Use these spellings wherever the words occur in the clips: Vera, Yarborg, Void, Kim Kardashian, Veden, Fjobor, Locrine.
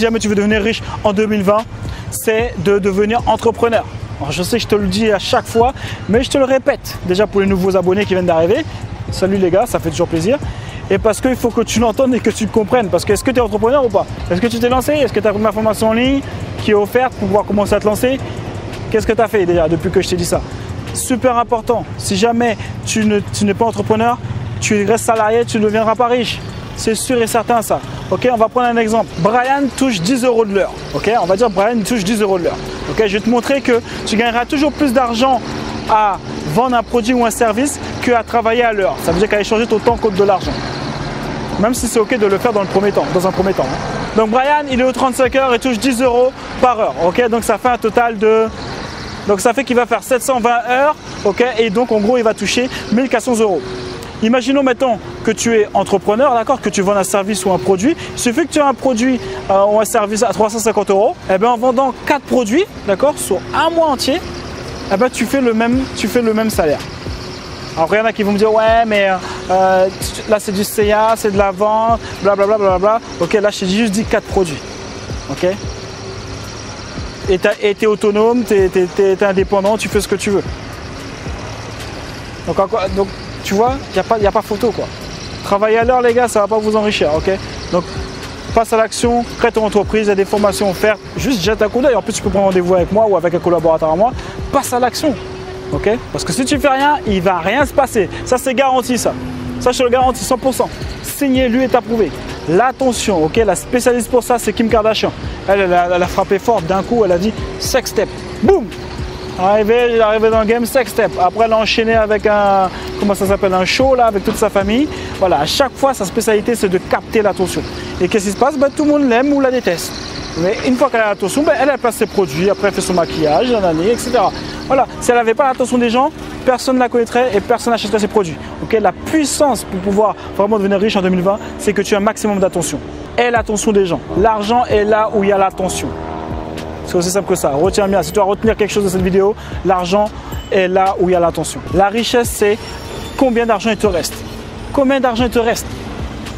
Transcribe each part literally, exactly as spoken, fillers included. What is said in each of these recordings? Si jamais tu veux devenir riche en deux mille vingt, c'est de devenir entrepreneur. Alors je sais que je te le dis à chaque fois, mais je te le répète déjà pour les nouveaux abonnés qui viennent d'arriver. Salut les gars, ça fait toujours plaisir. Et parce qu'il faut que tu l'entendes et que tu le comprennes. Parce que est-ce que tu es entrepreneur ou pas? Est-ce que tu t'es lancé? Est-ce que tu as pris ma formation en ligne qui est offerte pour pouvoir commencer à te lancer? Qu'est-ce que tu as fait déjà depuis que je t'ai dit ça? Super important. Si jamais tu ne, tu n'es pas entrepreneur, tu restes salarié, tu ne deviendras pas riche. C'est sûr et certain ça. Ok, on va prendre un exemple. Brian touche dix euros de l'heure. Ok, on va dire Brian touche dix euros de l'heure. Ok, je vais te montrer que tu gagneras toujours plus d'argent à vendre un produit ou un service qu'à travailler à l'heure. Ça veut dire qu'à échanger ton temps coûte de l'argent. Même si c'est ok de le faire dans le premier temps, dans un premier temps. Donc Brian, il est aux trente-cinq heures et touche dix euros par heure. Ok, donc ça fait un total de. Donc ça fait qu'il va faire sept cent vingt heures. Ok, et donc en gros, il va toucher mille quatre cents euros. Imaginons maintenant que tu es entrepreneur, d'accord, que tu vends un service ou un produit. Il suffit que tu aies un produit euh, ou un service à trois cent cinquante euros. Et bien en vendant quatre produits, d'accord, sur un mois entier, et bien tu fais le même, tu fais le même salaire. Alors il y en a qui vont me dire ouais mais euh, là c'est du C A, c'est de la vente, blablabla. Bla, bla, bla. Ok, là je t'ai juste dit quatre produits. Ok. Et tu es autonome, tu es, t'es, t'es indépendant, tu fais ce que tu veux. Donc encore. Donc, tu vois, il n'y a pas photo quoi. Travailler à l'heure les gars, ça ne va pas vous enrichir, ok? Donc, passe à l'action, crée ton entreprise, il y a des formations offertes, juste jette un coup d'œil. En plus, tu peux prendre rendez-vous avec moi ou avec un collaborateur à moi. Passe à l'action, ok? Parce que si tu ne fais rien, il ne va rien se passer. Ça, c'est garanti ça. Ça, je te le garantis cent pour cent. Signé, lui est approuvé. L'attention, ok? La spécialiste pour ça, c'est Kim Kardashian. Elle, elle, elle a frappé fort d'un coup, elle a dit « sex step ». Boum! Arrivé, il est arrivé dans le game sex step. Après, elle a enchaîné avec un, comment ça s'appelle, un show là, avec toute sa famille. Voilà, à chaque fois, sa spécialité, c'est de capter l'attention. Et qu'est-ce qui se passe? Ben, tout le monde l'aime ou la déteste. Mais une fois qu'elle a l'attention, ben, elle, elle place ses produits, après, elle fait son maquillage, nanani, et cetera. Voilà, si elle n'avait pas l'attention des gens, personne ne la connaîtrait et personne n'achèterait ses produits. Okay, la puissance pour pouvoir vraiment devenir riche en deux mille vingt, c'est que tu as un maximum d'attention. Et l'attention des gens. L'argent est là où il y a l'attention. C'est aussi simple que ça. Retiens bien. Si tu dois retenir quelque chose de cette vidéo, l'argent est là où il y a l'attention. La richesse, c'est combien d'argent il te reste. Combien d'argent il te reste.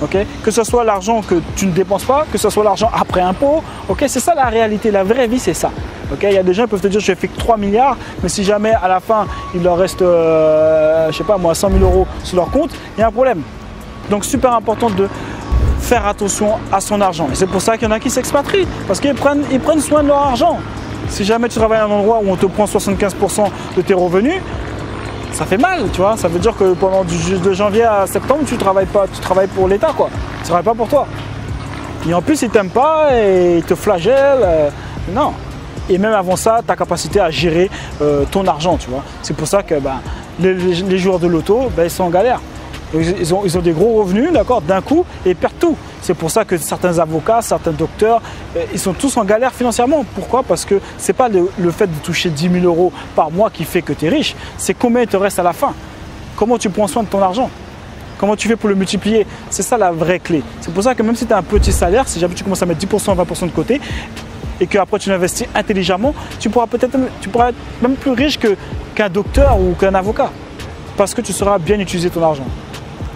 Okay, que ce soit l'argent que tu ne dépenses pas, que ce soit l'argent après impôt. Okay, c'est ça la réalité. La vraie vie, c'est ça. Okay, il y a des gens qui peuvent te dire je fais que trois milliards, mais si jamais à la fin, il leur reste, euh, je sais pas moi, cent mille euros sur leur compte, il y a un problème. Donc, super important de faire attention à son argent. Et c'est pour ça qu'il y en a qui s'expatrient, parce qu'ils prennent, ils prennent soin de leur argent. Si jamais tu travailles à un endroit où on te prend soixante-quinze pour cent de tes revenus, ça fait mal, tu vois. Ça veut dire que pendant du, de janvier à septembre, tu travailles pas, tu travailles pour l'État, quoi. Tu travailles pas pour toi. Et en plus, ils t'aiment pas et ils te flagellent. Euh, non. Et même avant ça, ta capacité à gérer euh, ton argent, tu vois. C'est pour ça que ben, les, les joueurs de loto, ben, ils sont en galère. Ils ont, ils ont des gros revenus, d'accord, d'un coup, et ils perdent tout. C'est pour ça que certains avocats, certains docteurs, ils sont tous en galère financièrement. Pourquoi? Parce que ce n'est pas le, le fait de toucher dix mille euros par mois qui fait que tu es riche, c'est combien il te reste à la fin. Comment tu prends soin de ton argent? Comment tu fais pour le multiplier? C'est ça la vraie clé. C'est pour ça que même si tu as un petit salaire, si jamais tu commences à mettre dix pour cent, vingt pour cent de côté, et qu'après tu l'investis intelligemment, tu pourras peut-être tu pourras être même plus riche que, qu'un docteur ou qu'un avocat. Parce que tu sauras bien utiliser ton argent.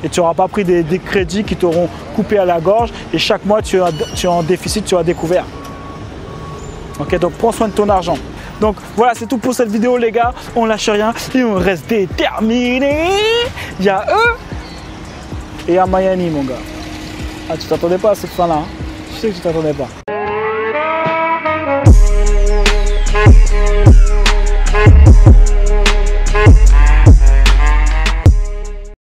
Et tu n'auras pas pris des, des crédits qui t'auront coupé à la gorge et chaque mois tu as, tu as en déficit, tu as découvert. Ok, donc prends soin de ton argent. Donc voilà, c'est tout pour cette vidéo les gars, on lâche rien et on reste déterminé. Il y a eux et il y a Miami mon gars. Ah, tu t'attendais pas à cette fin là, hein? Je sais que tu t'attendais pas.